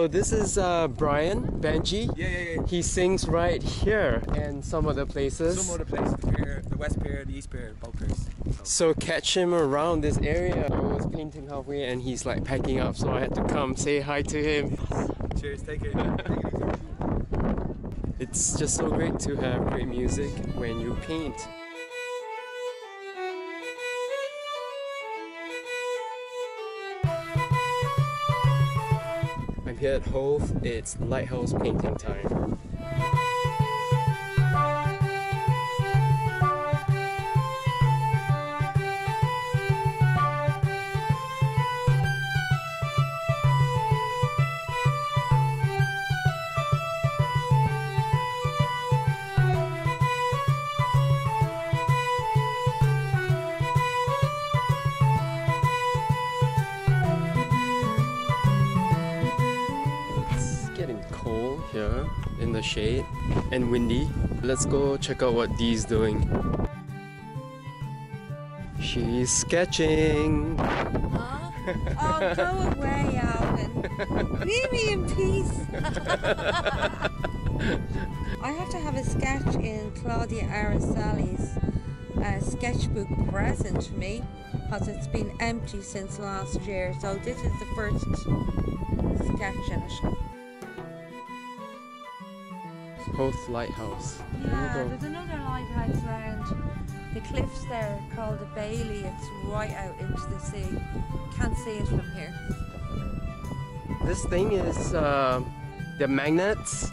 So this is Brian Benjy. Yeah. He sings right here and some other places. Some other places, the West Pier, the East Pier, both piers. So catch him around this area. I was painting halfway and he's like packing up, so I had to come say hi to him. Cheers, take it. It's just so great to have great music when you paint. I'm here at Howth, it's lighthouse painting time. Here in the shade and windy. Let's go check out what Dee's doing. She's sketching. Huh? Oh, go away, Alvin. Leave me in peace. I have to have a sketch in Claudia Arasali's sketchbook present to me because it's been empty since last year. So this is the first sketch in it. Howth Lighthouse. Yeah, there's another lighthouse around the cliffs there called the Bailey. It's right out into the sea. Can't see it from here. This thing is the magnets,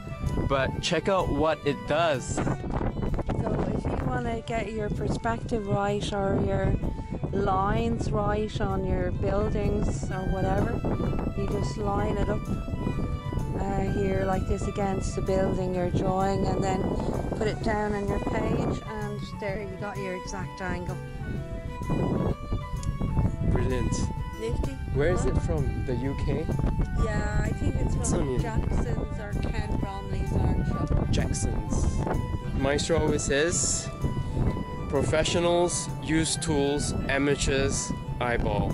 but check out what it does. So if you want to get your perspective right or your lines right on your buildings or whatever, you just line it up. Here like this against the building you're drawing and then put it down on your page and there you got your exact angle. Brilliant. Nifty. Where is it from? The UK? Yeah, I think it's from Jackson's or Ken Bromley's art shop. Jackson's. Maestro always says, professionals use tools, amateurs eyeball.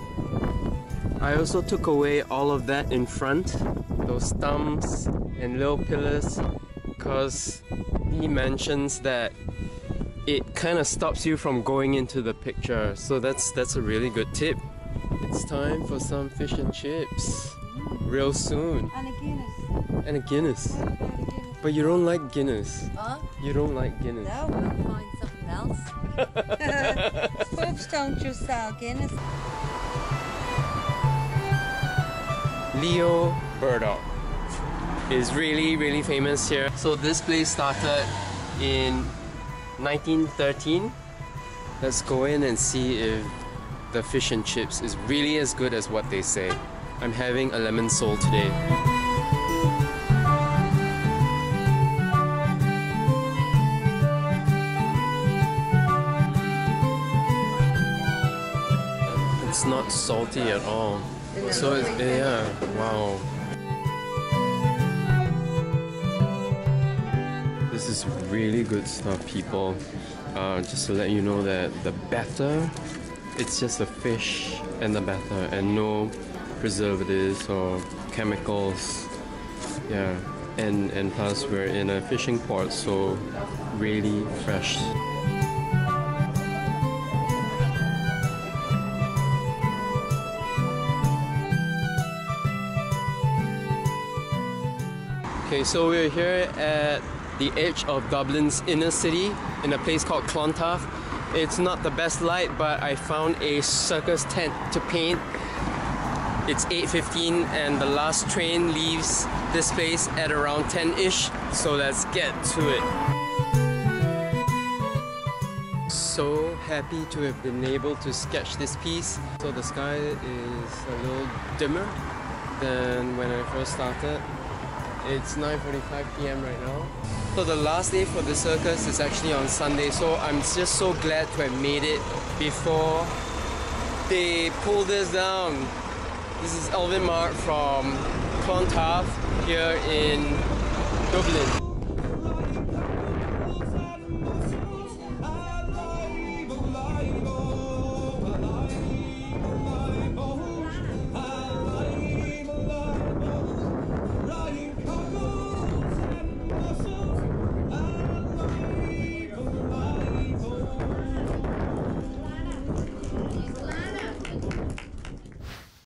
I also took away all of that in front. Those stumps and little pillars, because he mentions that it kind of stops you from going into the picture, so that's a really good tip. It's time for some fish and chips real soon. And a Guinness. And a Guinness. But you don't like Guinness. Huh? You don't like Guinness. No, we'll find something else. Pubs don't just sell Guinness. Leo Burdock is really famous here. So this place started in 1913. Let's go in and see if the fish and chips is really as good as what they say. I'm having a lemon sole today. It's not salty at all. So it's, yeah, wow. This is really good stuff, people. Just to let you know that the batter, it's just the fish and the batter and no preservatives or chemicals. Yeah, and plus we're in a fishing port, so really fresh. Okay, so we're here at the edge of Dublin's inner city in a place called Clontarf. It's not the best light, but I found a circus tent to paint. It's 8:15 and the last train leaves this place at around 10-ish, so let's get to it. So happy to have been able to sketch this piece. So the sky is a little dimmer than when I first started. It's 9:45 p.m. right now. So the last day for the circus is actually on Sunday, so I'm just so glad to have made it before they pull this down. This is Alvin Mark from Clontarf here in Dublin.